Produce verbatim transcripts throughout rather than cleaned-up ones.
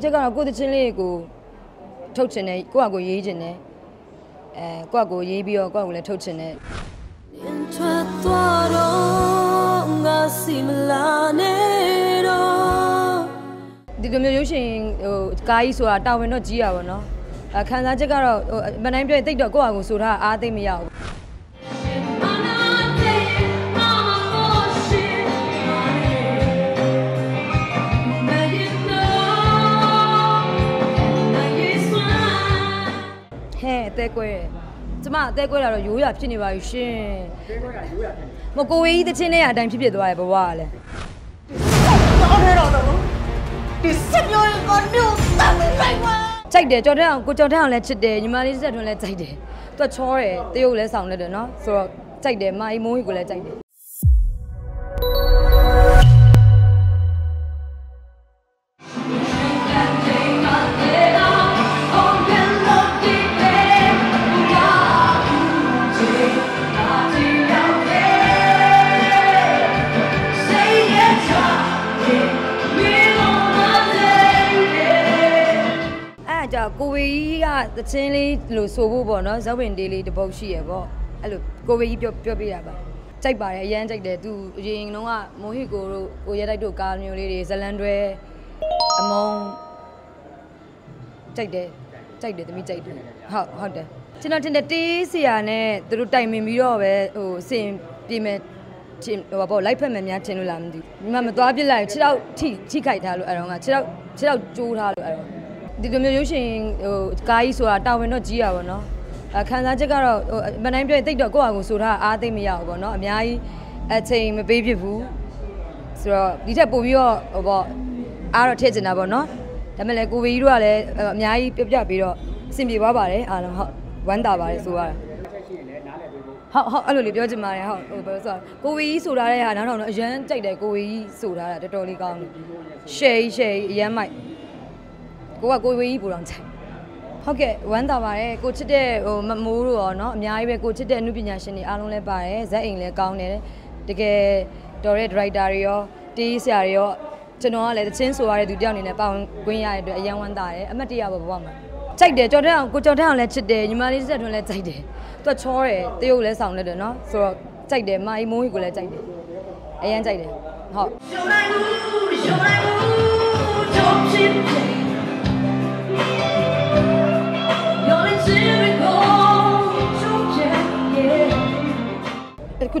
即個古啲錢咧，古偷錢咧，古係古嘢錢咧，誒古係古嘢表，古係古嚟偷錢咧。 ဒီလိုမျိုးရုပ်ရှင်ဟိုကားကြီးဆိုတာတာဝန်တော့ကြီးရပါတော့။အခန်းစားချက်ကတော့ဟိုမနိုင်ပြည့်တိတ်တော့ကိုယ့်အကူဆိုတာအားသိမရဘူး။ဟဲ့တဲကွဲကျမတဲကွဲလာတော့ရိုးရဖြစ်နေပါပြီရှင်။တဲကွဲကရိုးရဖြစ်နေ။မကိုဝေးကြီးတချင်းလေးအတိုင်းဖြစ်ဖြစ်သွားရဲ့ဘဝကလည်း။တော့ထဲတော့တော့ ဒီစက်ပြောရင်ကောမျိုးသမ်းလိုက်ပါကြိုက်တယ်ကြော်တဲ့အောင်ကိုကြော်တဲ့အောင်လည်းချစ်တယ်ညီမလေးစက်ထွန်းလည်းကြိုက်တယ်သူကချောတယ်တရုပ်လည်းဆောင်လက်တယ်နော်ဆိုတော့ကြိုက်တယ်မာအီမိုးကြီးကိုလည်းကြိုက်တယ်ကိုဝေကြီးကသချင်းလေးလို့ဆိုဖို့ပေါ့နော်ဇဝင်ဒေးလေးတပုတ်ရှိရပေါ့အဲ့လိုကိုဝေကြီးပြောပြောပြရပါကြိုက်ပါတယ်အရန်ကြိုက်တယ်သူအရင်တုန်းကမိုဟီကိုတို့ကိုရဲတိုက်တို့ကာမျိုးလေးတွေဇလန်တွဲအမုံကြိုက်တယ်ကြိုက်တယ်သမီးကြိုက်တယ်ဟုတ်ဟုတ်တယ်ကျွန်တော်တင်တဲ့တေးဆရာနဲ့သူတို့တိုင်ပင်ပြီးတော့ပဲဟိုစင်ပြမယ်ဟိုပေါ့လိုက်ဖက်မယ်များတင်လို့လားမသိဘူးညီမမသွားပြစ်လိုက်ခြေတော့ထိထိခိုက်ထားလို့အဲ့တော့ကခြေတော့ခြေတော့ကျိုးထားလို့အဲ့တော့ ဒီလိုမျိုးရုပ်ရှင်ဟိုကားကြီးဆိုတာတာဝန်တော့ကြီးရပါတော့။အခန်းစားချက်ကတော့ဟိုမနိုင်ပြည့်တိတ်တော့ကိုယ့်အကူဆိုတာအားသိမရဘူးပေါ့နော်။အများကြီးအချိန်မပေးဖြစ်ဘူး။ဆိုတော့ဒီထက်ပိုပြီးတော့ဟိုပေါ့အားတော့ထည့်ချင်တာပေါ့နော်။ဒါပေမဲ့လည်းကိုဝေကြီးတို့ကလည်းအများကြီးပြပြပြီးတော့အဆင်ပြေသွားပါတယ်အားလုံးဟုတ်ဝမ်းသာပါတယ်ဆိုရတာ။ဟုတ်ဟုတ်အဲ့လိုလေးပြောချင်ပါတယ်ဟုတ်ဟိုဆိုတော့ကိုဝေကြီးဆိုတာလည်းဟာနောက်တော့အရန်ကြိုက်တယ်ကိုဝေကြီးဆိုတာတာတော်တော်လေးကောင်းတယ်။ရှယ်ရှယ်အရန်မိုက် ကိုကကိုဝေးကြီးပူတော်ချိန်ဟုတ်ကဲ့ဝမ်းသာပါတယ်ကိုချစ်တဲ့ဟိုမမိုးတို့ရောเนาะအများကြီးပဲကိုချစ်တဲ့အမှုပညာရှင်တွေအားလုံးလည်းပါတယ်ဇက်အိမ်လည်းကောင်းတယ်တကယ်တော်တဲ့ director တွေရောတီးဆရာတွေရောကျွန်တော်ကလည်းသချင်းဆိုရတဲ့သူတယောက်အနေနဲ့ပါဝင်ခွင့်ရတဲ့အတွက်အယံဝမ်းသာတယ်အမတ်တရားပေါ့ဘဝမှာကြိုက်တယ်ကြော်တဲ့အောင်ကိုကြော်တဲ့အောင်လည်းချစ်တယ်ညီမလေးစက်ထွန်းလည်းကြိုက်တယ်သူကချောတယ်တရုပ်လည်းဆောင်လက်တယ်เนาะဆိုတော့ကြိုက်တယ်မာအီမိုးကြီးကိုလည်းကြိုက်တယ်အယံကြိုက်တယ်ဟုတ်ရုံလိုက်မှုရုံလိုက်မှုတော့ဖြစ်တယ် ခု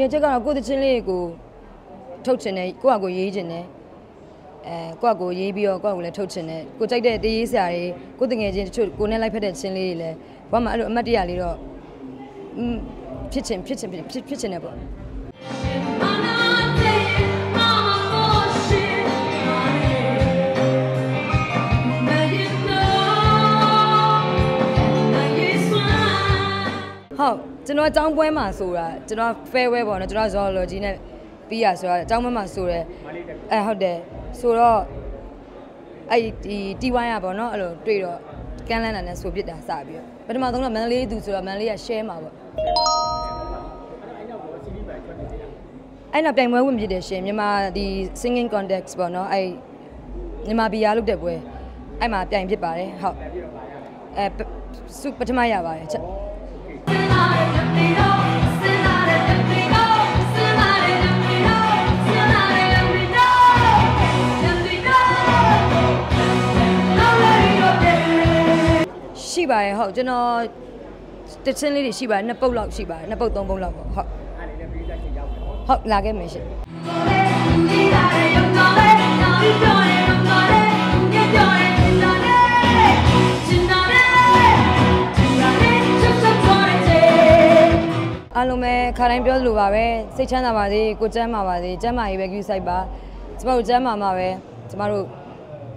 ရချက်ကတော့ကိုယ်တချင်းလေးကိုထုတ်ချင်တယ်ကိုယ့်အကူရေးချင်တယ်အဲကိုယ့်အကူရေးပြီးတော့ကိုယ့်အကူလည်းထုတ်ချင်တယ်ကိုကြိုက်တဲ့တေးရေးဆရာတွေကိုတငယ်ချင်းတချို့ကိုနဲ့လိုက်ဖက်တဲ့ချင်းလေးတွေလည်းဘာမှအဲ့လိုအမတ်တရားလေးတော့ဖြစ်ချင်ဖြစ်ချင်ဖြစ်ချင်တယ်ပေါ့ ဟုတ်ကျွန်တော်အကြောင်းပွဲမှာဆိုတာကျွန်တော် farewell ပေါ့နော်ကျွန်တော် zoology နဲ့ပြီးရဆိုတာအကြောင်းပွဲမှာဆိုတယ်အဲဟုတ်တယ်ဆိုတော့အဲ့ဒီတီဝိုင်းอ่ะပေါ့နော်အဲ့လိုတွေ့တော့ကန်းလန်းတာနဲ့ဆိုပြစ်တာစပြီးပထမဆုံးတော့မန္တလေးသူဆိုတော့မန္တလေးက share မှာပေါ့အဲ့နောက်ပြိုင်ပွဲဝင်ဖြစ်တယ်ရှင်မြန်မာဒီ singing contest ပေါ့နော်အဲ့မြန်မာပြည်အားလုပ်တဲ့ပွဲအဲ့မှာပြိုင်ဖြစ်ပါတယ်ဟုတ်အဲစုပထမရပါတယ်ချက် ရှိပါတယ်ဟုတ်ကျွန်တော်တချင်းလေးတွေရှိပါတယ်နှစ်ပုတ်လောက်ရှိပါတယ်နှစ်ပုတ်သုံးပုတ်လောက်ပေါ့ဟုတ်ဟုတ်လာခဲ့မယ်ရှင် အားလုံးပဲခါတိုင်းပြောလိုပါပဲစိတ်ချမ်းသာပါစေကိုကျမ်းပါပါစေကျမ်းမာရေးပဲကြီးစိုက်ပါကျမတို့ကျမ်းမာမှာပဲကျမတို့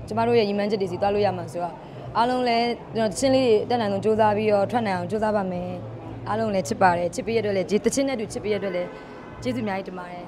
ကျမတို့ရဲ့ညီမချက်တွေစီသွားလို့ရမှာဆိုတော့အားလုံးလည်းကျွန်တော်တချင်းလေးတွေတက်နိုင်အောင်စူးစမ်းပြီးတော့ထွက်နိုင်အောင်စူးစမ်းပါမယ်အားလုံးလည်းချစ်ပါတယ်ချစ်ပြည့်ရတဲ့အတွက်လည်းဒီတချင်းနဲ့တူချစ်ပြည့်ရတဲ့အတွက်လည်းကျေးဇူးအများကြီးတင်ပါတယ်